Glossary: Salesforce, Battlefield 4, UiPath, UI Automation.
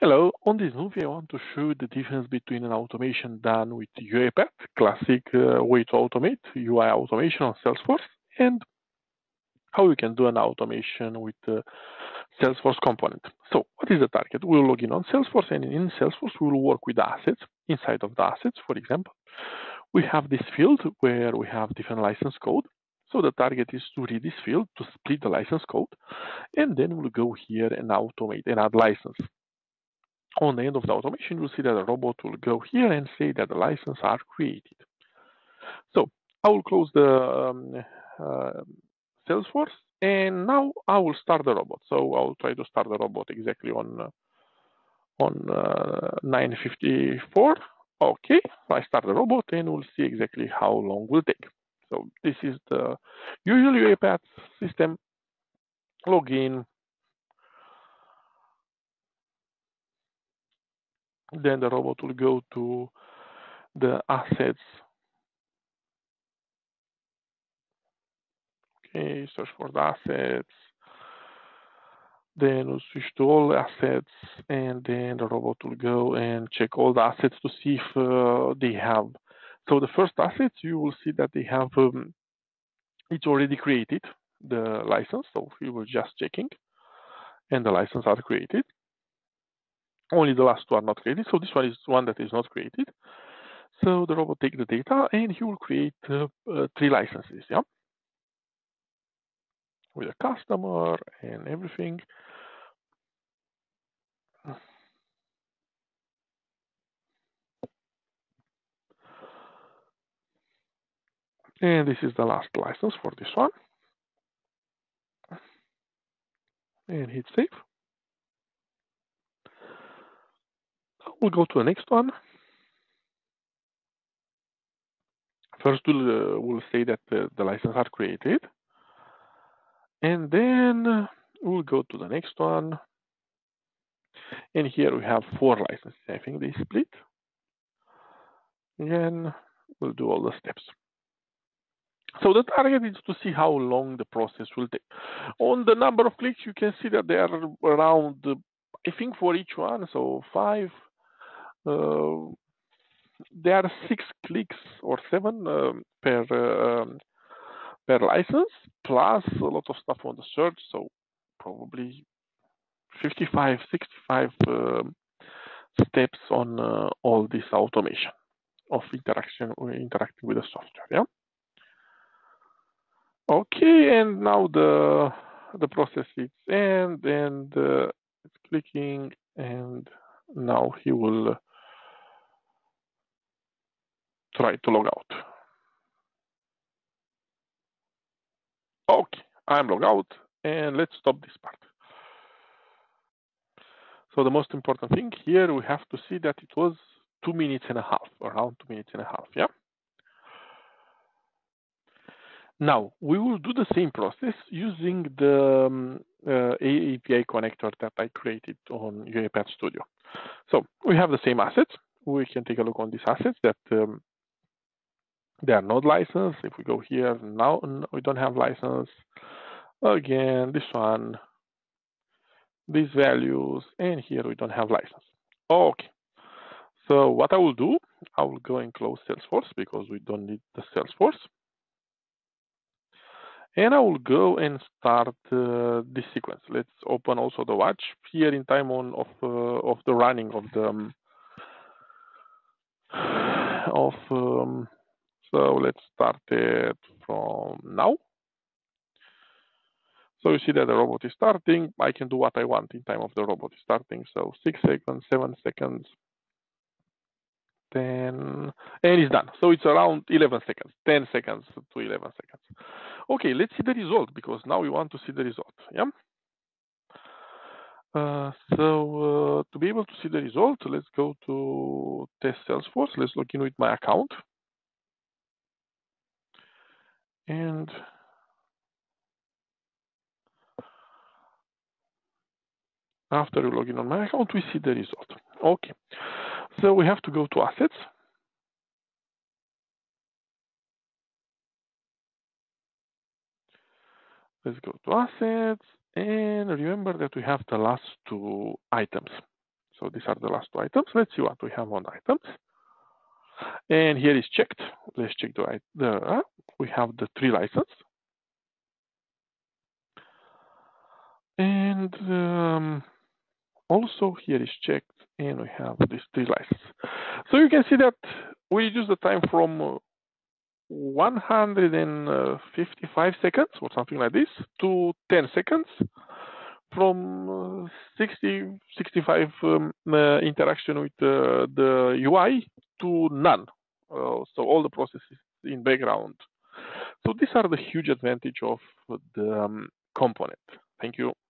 Hello, on this movie I want to show the difference between an automation done with UiPath, classic way to automate, UI automation on Salesforce, and how you can do an automation with Salesforce component. So what is the target? We'll log in on Salesforce, and in Salesforce we'll work with assets. Inside of the assets, for example, we have this field where we have different license code. So the target is to read this field, to split the license code, and then we'll go here and automate and add license. On the end of the automation, you'll see that the robot will go here and say that the licenses are created. So I will close the Salesforce, and now I will start the robot. So I'll try to start the robot exactly on 9:54. Okay, so I start the robot, and we'll see exactly how long will take. So this is the usual UiPath system. Login. Then the robot will go to the assets. Okay, search for the assets. Then we'll switch to all assets, and then the robot will go and check all the assets to see if they have. So the first assets, you will see that they have, it's already created, the license. So we were just checking, and the licenses are created. Only the last two are not created, so this one is one that is not created. So the robot takes the data, and he will create 3 licenses, yeah? With a customer and everything. And this is the last license for this one. And hit save. We'll go to the next one. First, we'll say that the licenses are created. And then we'll go to the next one. And here we have 4 licenses. I think they split. Again, we'll do all the steps. So the target is to see how long the process will take. On the number of clicks, you can see that they are around, I think for each one, so 5. There are 6 clicks or 7 per license, plus a lot of stuff on the search, so probably 55, 65 steps on all this automation of interacting with the software. Yeah. Okay, and now the process is end, and it's clicking, and now he will try to log out. Okay, I'm logged out, and let's stop this part. So the most important thing here, we have to see that it was 2.5 minutes, around 2.5 minutes, yeah? Now, we will do the same process using the API connector that I created on UiPath Studio. So we have the same assets. We can take a look on these assets that they are not licensed. If we go here, now we don't have license. Again, this one, these values, and here we don't have license. Okay. So what I will do, I will go and close Salesforce because we don't need the Salesforce. And I will go and start this sequence. Let's open also the watch here in time on of the running of the so let's start it from now. So you see that the robot is starting. I can do what I want in time of the robot starting. So 6 seconds, 7 seconds, 10, and it's done. So it's around 11 seconds, 10 seconds to 11 seconds. Okay, let's see the result, because now we want to see the result. Yeah. So to be able to see the result, let's go to Test Salesforce. Let's log in with my account. And after you log in on my account, we see the result. Okay. So we have to go to assets. Let's go to assets, and remember that we have the last 2 items. So these are the last two items. Let's see what we have on items. And here is checked. Let's check we have the 3 license. And also here is checked, and we have these 3 licenses. So you can see that we reduce the time from 155 seconds or something like this to 10 seconds, from 65 interaction with the UI to none. So all the processes in background. So these are the huge advantage of the component. Thank you.